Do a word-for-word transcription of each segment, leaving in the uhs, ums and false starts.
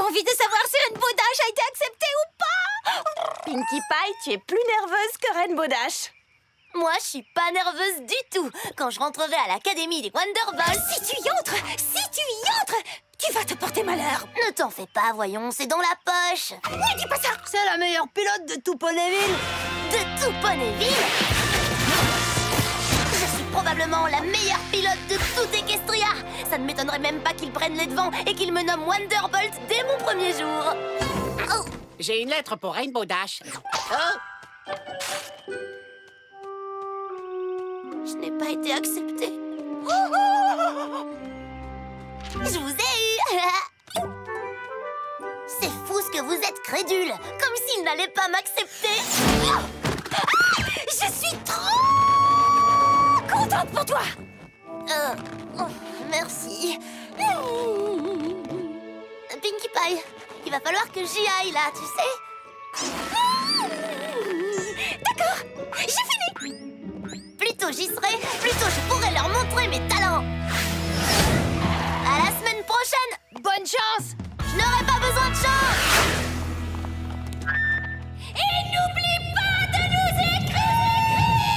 Envie de savoir si Rainbow Dash a été acceptée ou pas. Pinkie Pie, tu es plus nerveuse que Rainbow Dash. Moi, je suis pas nerveuse du tout. Quand je rentrerai à l'académie des Wonderballs... Si tu y entres, si tu y entres, tu vas te porter malheur. Ne t'en fais pas, voyons, c'est dans la poche. Ne dis pas ça. C'est la meilleure pilote de tout Ponyville. De tout Ponyville? Je suis probablement la meilleure pilote de tout Equestria. Ça ne m'étonnerait même pas qu'ils prennent les devants et qu'ils me nomment Wonderbolt dès mon premier jour. Oh. J'ai une lettre pour Rainbow Dash. Oh. Je n'ai pas été acceptée. Oh, oh, oh. Je vous ai eu. C'est fou ce que vous êtes crédule. Comme s'ils n'allaient pas m'accepter. Oh. Ah, je suis trop contente pour toi. Euh, oh, merci. Pinkie Pie, il va falloir que j'y aille là, tu sais. D'accord, j'ai fini. Plus tôt j'y serai, plus tôt je pourrai leur montrer mes talents. À la semaine prochaine. Bonne chance. Je n'aurai pas besoin de chance. Et n'oublie pas de nous écrire.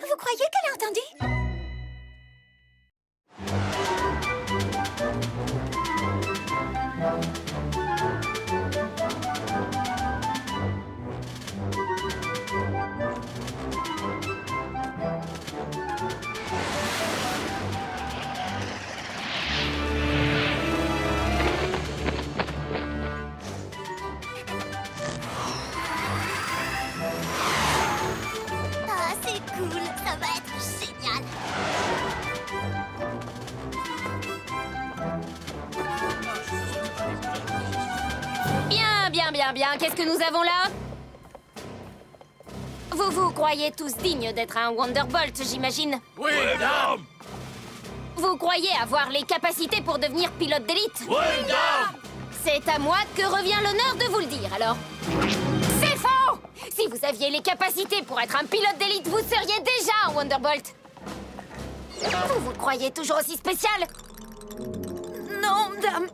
Vous croyez qu'elle a entendu? Bien, bien, qu'est-ce que nous avons là? Vous vous croyez tous dignes d'être un Wonderbolt, j'imagine? Oui, madame. Vous croyez avoir les capacités pour devenir pilote d'élite? Oui, madame. C'est à moi que revient l'honneur de vous le dire, alors. C'est faux! Si vous aviez les capacités pour être un pilote d'élite, vous seriez déjà un Wonderbolt. Vous vous croyez toujours aussi spécial? Non, madame.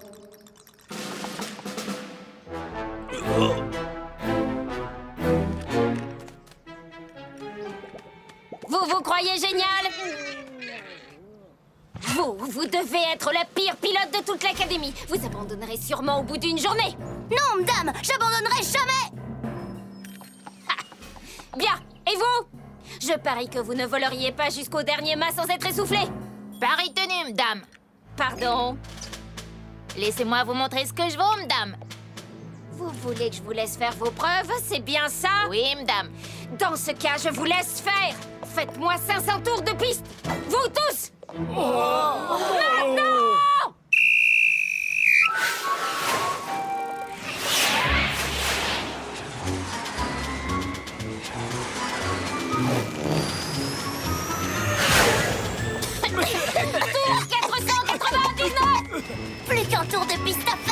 Oh. Vous vous croyez génial? Vous, vous devez être la pire pilote de toute l'académie. Vous abandonnerez sûrement au bout d'une journée. Non, madame, j'abandonnerai jamais. Ah. Bien, et vous? Je parie que vous ne voleriez pas jusqu'au dernier mât sans être essoufflé. Paris tenu, madame. Pardon. Laissez-moi vous montrer ce que je vaux, madame. Vous voulez que je vous laisse faire vos preuves, c'est bien ça? Oui, madame. Dans ce cas, je vous laisse faire. Faites-moi cinq cents tours de piste. Vous tous. Oh. Maintenant. Oh. Tour quatre cent quatre-vingt-dix-neuf. Plus qu'un tour de piste à faire.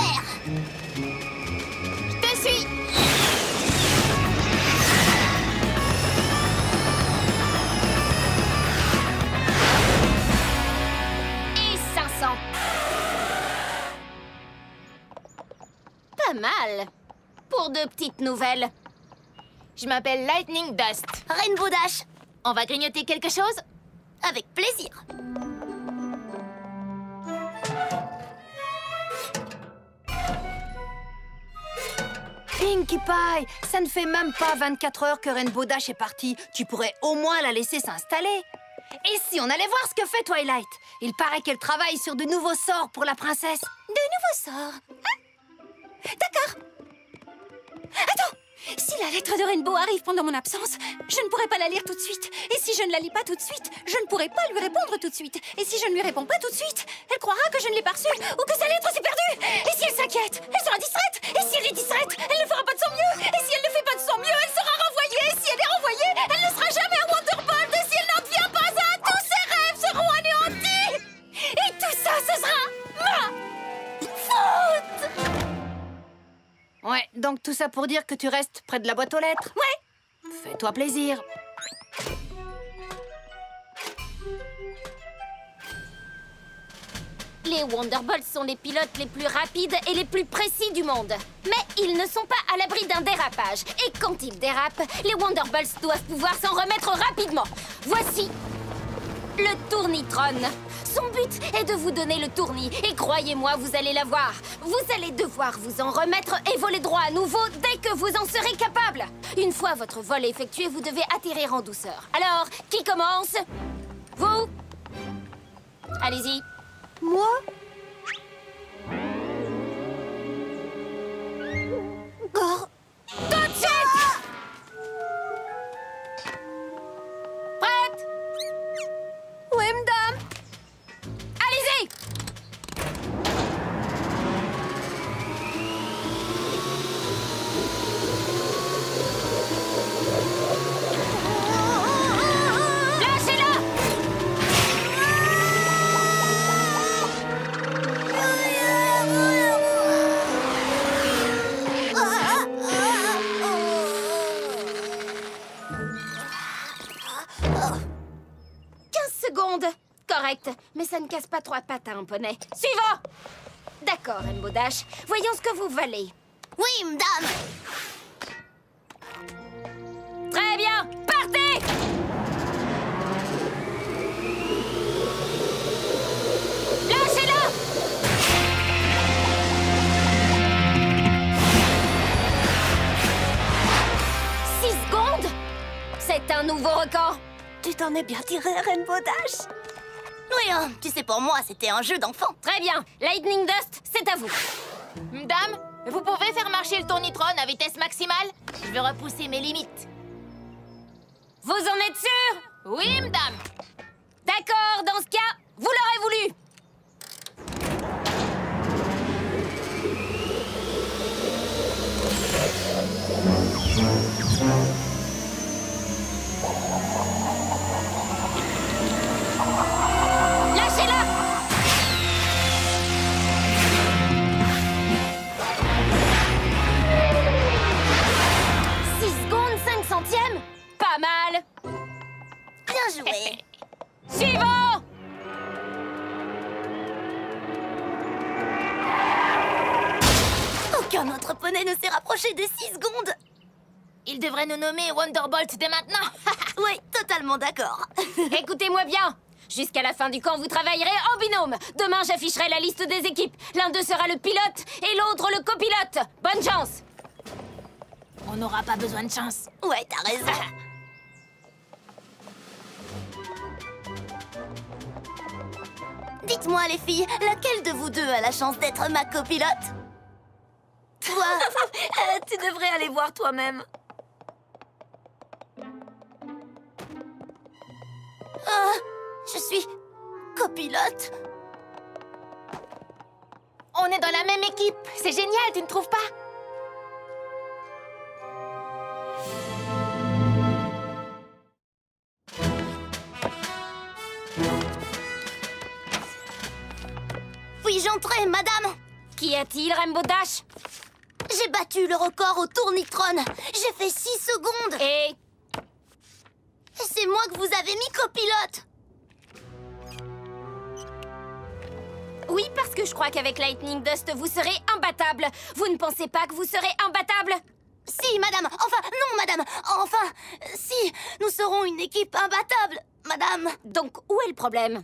Pas mal pour deux petites nouvelles. Je m'appelle Lightning Dust. Rainbow Dash. On va grignoter quelque chose? Avec plaisir. Pinkie Pie, ça ne fait même pas vingt-quatre heures que Rainbow Dash est partie. Tu pourrais au moins la laisser s'installer. Et si on allait voir ce que fait Twilight? Il paraît qu'elle travaille sur de nouveaux sorts pour la princesse. De nouveaux sorts? Ah. D'accord. Attends. Si la lettre de Rainbow arrive pendant mon absence, je ne pourrai pas la lire tout de suite. Et si je ne la lis pas tout de suite, je ne pourrai pas lui répondre tout de suite. Et si je ne lui réponds pas tout de suite, elle croira que je ne l'ai pas reçue ou que sa lettre s'est perdue. Et si elle s'inquiète, elle sera distraite. Et si elle est distraite, elle ne fera pas de son mieux. Et si elle ne fait pas de son mieux, elle sera renvoyée. Et si elle est renvoyée, elle ne sera jamais un Wonderbolt. Et si elle n'en devient pas un, tous ses rêves seront anéantis. Et tout ça, ce sera ma donc tout ça pour dire que tu restes près de la boîte aux lettres? Ouais. Fais-toi plaisir. Les Wonderbolts sont les pilotes les plus rapides et les plus précis du monde. Mais ils ne sont pas à l'abri d'un dérapage. Et quand ils dérapent, les Wonderbolts doivent pouvoir s'en remettre rapidement. Voici le Tournitron. Son but est de vous donner le tournis. Et croyez-moi, vous allez l'avoir. Vous allez devoir vous en remettre et voler droit à nouveau dès que vous en serez capable. Une fois votre vol effectué, vous devez atterrir en douceur. Alors, qui commence? Vous? Allez-y. Moi? Gore. Tout de suite! Ah! Prête? Oui, madame. Allez-y! Mais ça ne casse pas trois pattes à un poney. Suivant! D'accord, Rainbow Dash. Voyons ce que vous valez. Oui, madame! Très bien! Partez! Lâchez-le! Six secondes? C'est un nouveau record. Tu t'en es bien tiré, Rainbow Dash? Oui, hein. Tu sais, pour moi, c'était un jeu d'enfant. Très bien. Lightning Dust, c'est à vous. Madame, vous pouvez faire marcher le Tournitron à vitesse maximale? Je vais repousser mes limites. Vous en êtes sûre? Oui, madame. D'accord, dans ce cas, vous l'aurez voulu. Suivant! Aucun autre poney ne s'est rapproché des six secondes. Il devrait nous nommer Wonderbolt dès maintenant. Oui, totalement d'accord. Écoutez-moi bien. Jusqu'à la fin du camp, vous travaillerez en binôme. Demain, j'afficherai la liste des équipes. L'un d'eux sera le pilote et l'autre le copilote. Bonne chance. On n'aura pas besoin de chance. Ouais, t'as raison. Dites-moi, les filles, laquelle de vous deux a la chance d'être ma copilote? Toi. euh, Tu devrais aller voir toi-même. Ah, je suis copilote. On est dans la même équipe. C'est génial, tu ne trouves pas? J'entrais, madame. Qu'y a-t-il, Rainbow Dash? J'ai battu le record au Tournitron. J'ai fait six secondes. Et c'est moi que vous avez mis copilote. Oui, parce que je crois qu'avec Lightning Dust, vous serez imbattable. Vous ne pensez pas que vous serez imbattable? Si, madame. Enfin, non, madame. Enfin, si, nous serons une équipe imbattable, madame. Donc, où est le problème?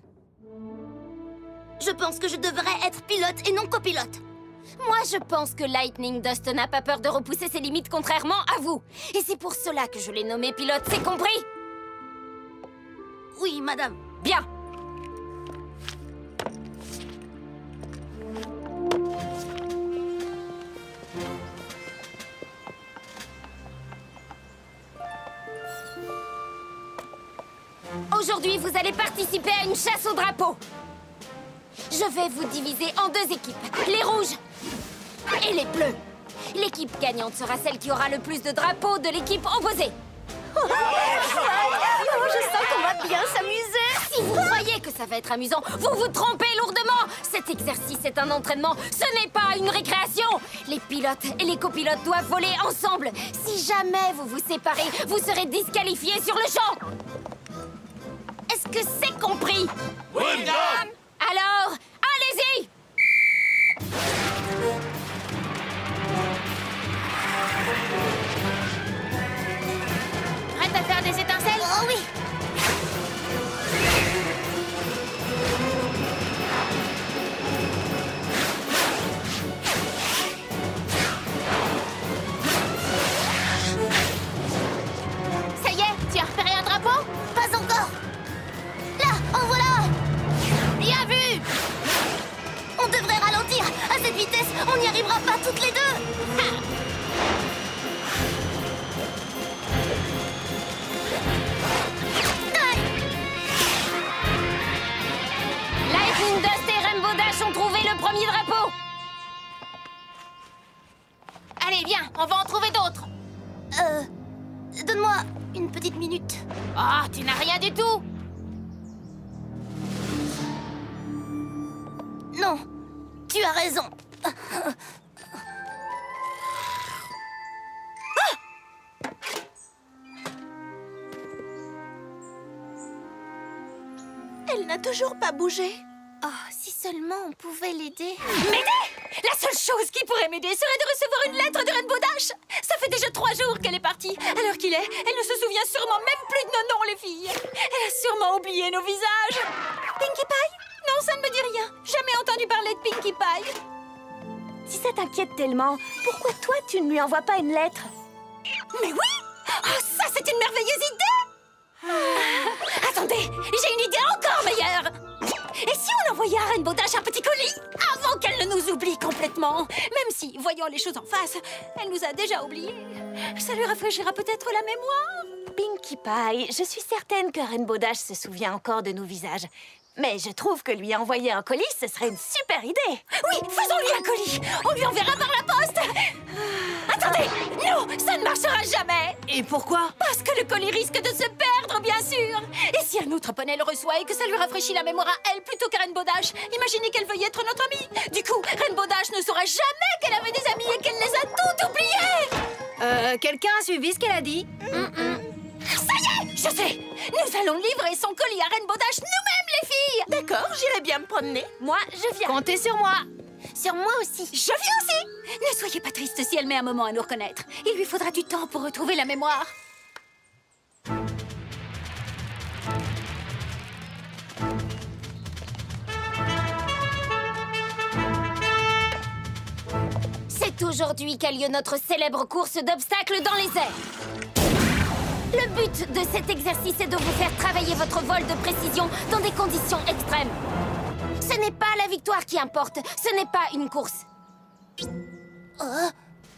Je pense que je devrais être pilote et non copilote. Moi, je pense que Lightning Dust n'a pas peur de repousser ses limites contrairement à vous. Et c'est pour cela que je l'ai nommé pilote, c'est compris? Oui, madame. Bien. Aujourd'hui, vous allez participer à une chasse au drapeau. Je vais vous diviser en deux équipes, les rouges et les bleus. L'équipe gagnante sera celle qui aura le plus de drapeaux de l'équipe opposée. Oh, je sens qu'on va bien s'amuser. Si vous croyez que ça va être amusant, vous vous trompez lourdement. Cet exercice est un entraînement, ce n'est pas une récréation. Les pilotes et les copilotes doivent voler ensemble. Si jamais vous vous séparez, vous serez disqualifiés sur le champ. Est-ce que c'est compris? Oui, madame. Alors, allez-y. Prête à faire des étincelles? Oh oui. Ça y est, tu as repéré un drapeau? Pas encore. Là, en voilà. Bien vu. On devrait ralentir. À cette vitesse, on n'y arrivera pas toutes les deux. Ha. Lightning Dust et Rainbow Dash ont trouvé le premier drapeau. Allez, viens, on va en trouver d'autres. Euh... Donne-moi une petite minute. Oh, tu n'as rien du tout. Non, tu as raison. Elle n'a toujours pas bougé. Oh, si seulement on pouvait l'aider. M'aider? La seule chose qui pourrait m'aider serait de recevoir une lettre de Rainbow Dash. Ça fait déjà trois jours qu'elle est partie. À l'heure qu'il est, elle ne se souvient sûrement même plus de nos noms, les filles. Elle a sûrement oublié nos visages. Pinkie Pie? Non, ça ne me dit rien. Jamais entendu parler de Pinkie Pie. Si ça t'inquiète tellement, pourquoi toi tu ne lui envoies pas une lettre? Mais oui! Oh, ça c'est une merveilleuse idée! Ah, attendez, j'ai une idée encore meilleure. Et si on envoyait à Rainbow Dash un petit colis avant qu'elle ne nous oublie complètement? Même si, voyant les choses en face, elle nous a déjà oubliés. Ça lui rafraîchira peut-être la mémoire. Pinkie Pie, je suis certaine que Rainbow Dash se souvient encore de nos visages. Mais je trouve que lui envoyer un colis, ce serait une super idée. Oui, faisons-lui un colis. On lui enverra par la poste. Attendez, non, ça ne marchera jamais. Et pourquoi? Parce que le colis risque de se perdre, bien sûr. Et si un autre poney le reçoit et que ça lui rafraîchit la mémoire à elle plutôt qu'à Rainbow Dash, imaginez qu'elle veuille être notre amie. Du coup, Rainbow Dash ne saura jamais qu'elle avait des amis et qu'elle les a toutes oubliées. Euh, quelqu'un a suivi ce qu'elle a dit? Mm-mm. Ça y est, je sais. Nous allons livrer son colis à Rainbow Dash nous-mêmes, les filles. D'accord, j'irai bien me promener. Moi, je viens. Comptez sur moi. Sur moi aussi. Je viens aussi. Ne soyez pas triste si elle met un moment à nous reconnaître. Il lui faudra du temps pour retrouver la mémoire. C'est aujourd'hui qu'a lieu notre célèbre course d'obstacles dans les airs. Le but de cet exercice est de vous faire travailler votre vol de précision dans des conditions extrêmes. Ce n'est pas la victoire qui importe, ce n'est pas une course. Oh.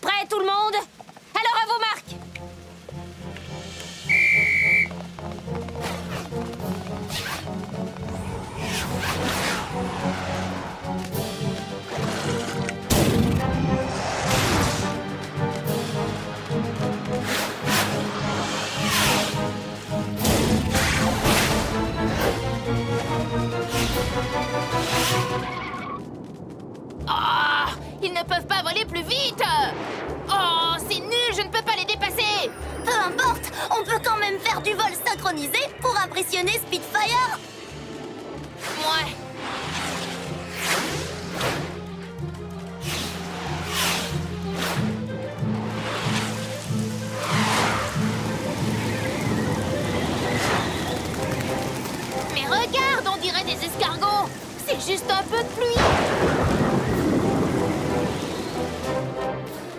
Prêt tout le monde? Alors à vos marques! Oh, ils ne peuvent pas voler plus vite. Oh, c'est nul, je ne peux pas les dépasser. Peu importe, on peut quand même faire du vol synchronisé pour impressionner Spitfire. Ouais. Mais regarde, on dirait des escargots. C'est juste un peu de pluie.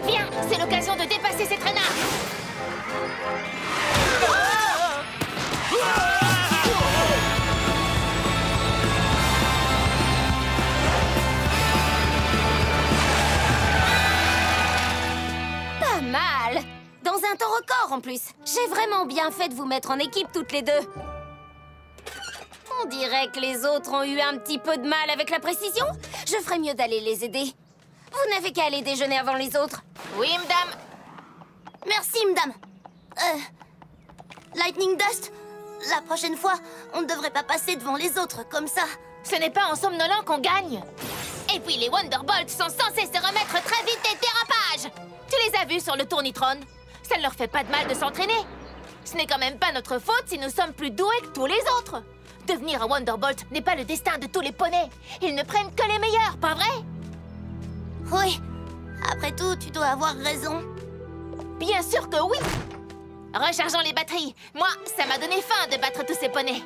Viens, c'est l'occasion de dépasser ces traînards. Pas mal. Dans un temps record en plus. J'ai vraiment bien fait de vous mettre en équipe toutes les deux. On dirait que les autres ont eu un petit peu de mal avec la précision. Je ferais mieux d'aller les aider. Vous n'avez qu'à aller déjeuner avant les autres. Oui, madame. Merci, madame. Euh, Lightning Dust, La prochaine fois, on ne devrait pas passer devant les autres comme ça. Ce n'est pas en somnolant qu'on gagne. Et puis les Wonderbolts sont censés se remettre très vite des dérapages. Tu les as vus sur le Tournitron. Ça ne leur fait pas de mal de s'entraîner. Ce n'est quand même pas notre faute si nous sommes plus doués que tous les autres. Devenir un Wonderbolt n'est pas le destin de tous les poneys. Ils ne prennent que les meilleurs, pas vrai? Oui. Après tout, tu dois avoir raison. Bien sûr que oui. Rechargeons les batteries. Moi, ça m'a donné faim de battre tous ces poneys.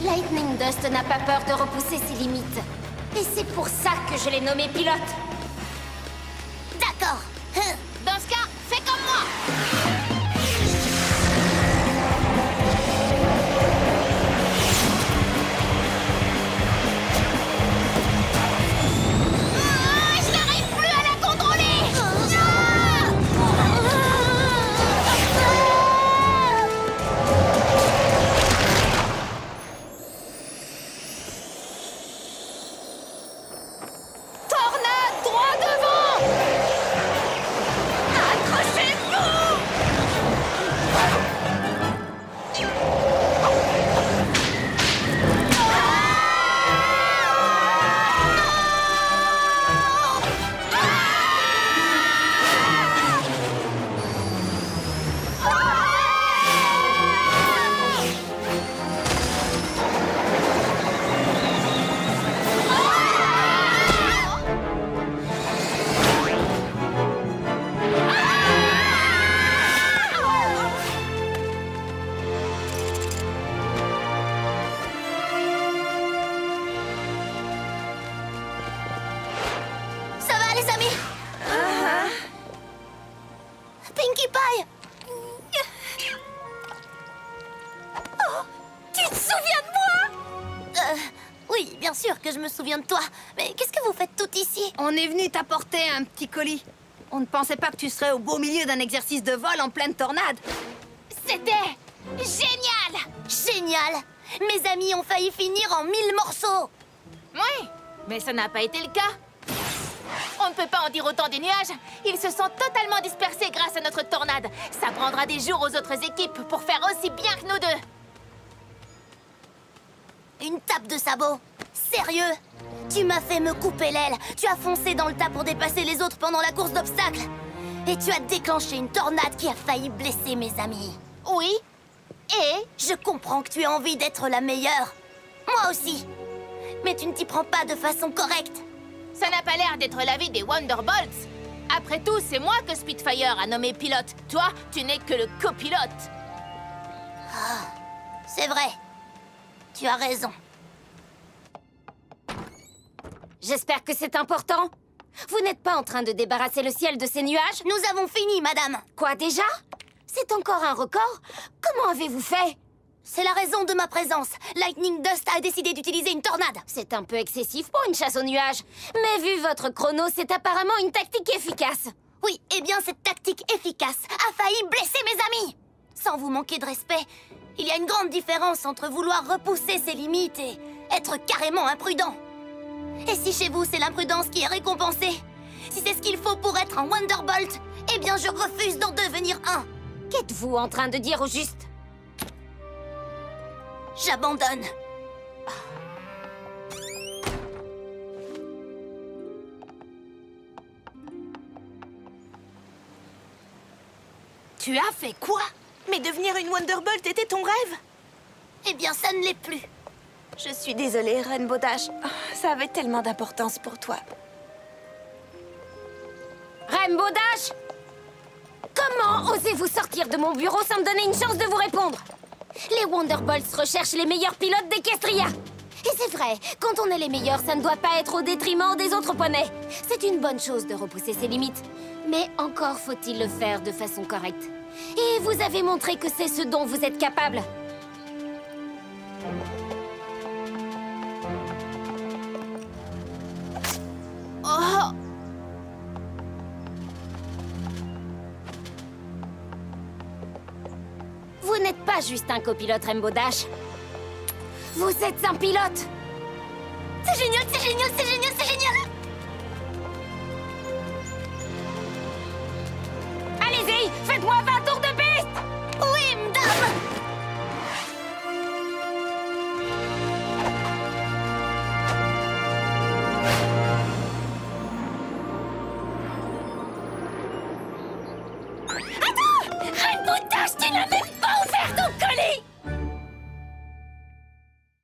Lightning Dust n'a pas peur de repousser ses limites. Et c'est pour ça que je l'ai nommé pilote. D'accord. Dans ce cas, fais comme moi. Pinkie Pie! Oh, tu te souviens de moi? Euh, oui, bien sûr que je me souviens de toi. Mais qu'est-ce que vous faites toutes ici? On est venu t'apporter un petit colis. On ne pensait pas que tu serais au beau milieu d'un exercice de vol en pleine tornade. C'était génial! Génial! Mes amis ont failli finir en mille morceaux. Oui, mais ça n'a pas été le cas. On ne peut pas en dire autant des nuages. Ils se sont totalement dispersés grâce à notre tornade. Ça prendra des jours aux autres équipes pour faire aussi bien que nous deux. Une tape de sabot. Sérieux? Tu m'as fait me couper l'aile. Tu as foncé dans le tas pour dépasser les autres pendant la course d'obstacles. Et tu as déclenché une tornade qui a failli blesser mes amis. Oui. Et je comprends que tu aies envie d'être la meilleure. Moi aussi. Mais tu ne t'y prends pas de façon correcte. Ça n'a pas l'air d'être l'avis des Wonderbolts. Après tout, c'est moi que Spitfire a nommé pilote. Toi, tu n'es que le copilote. Ah, c'est vrai. Tu as raison. J'espère que c'est important. Vous n'êtes pas en train de débarrasser le ciel de ces nuages? Nous avons fini, madame. Quoi, déjà? C'est encore un record? Comment avez-vous fait? C'est la raison de ma présence. Lightning Dust a décidé d'utiliser une tornade. C'est un peu excessif pour une chasse aux nuages. Mais vu votre chrono, c'est apparemment une tactique efficace. Oui, eh bien cette tactique efficace a failli blesser mes amis. Sans vous manquer de respect, il y a une grande différence entre vouloir repousser ses limites et être carrément imprudent. Et si chez vous, c'est l'imprudence qui est récompensée? Si c'est ce qu'il faut pour être un Wonderbolt, eh bien je refuse d'en devenir un. Qu'êtes-vous en train de dire au juste? J'abandonne. Tu as fait quoi? Mais devenir une Wonderbolt était ton rêve? Eh bien, ça ne l'est plus. Je suis désolée, Rainbow Dash. Oh, ça avait tellement d'importance pour toi. Rainbow Dash! Comment osez-vous sortir de mon bureau sans me donner une chance de vous répondre? les Wonderbolts recherchent les meilleurs pilotes d'Equestria. Et c'est vrai, quand on est les meilleurs, ça ne doit pas être au détriment des autres poneys. C'est une bonne chose de repousser ses limites. Mais encore faut-il le faire de façon correcte. Et vous avez montré que c'est ce dont vous êtes capable. Oh! Vous n'êtes pas juste un copilote Rainbow Dash. Vous êtes un pilote. C'est génial, c'est génial, c'est génial, c'est génial. Allez-y, faites-moi vingt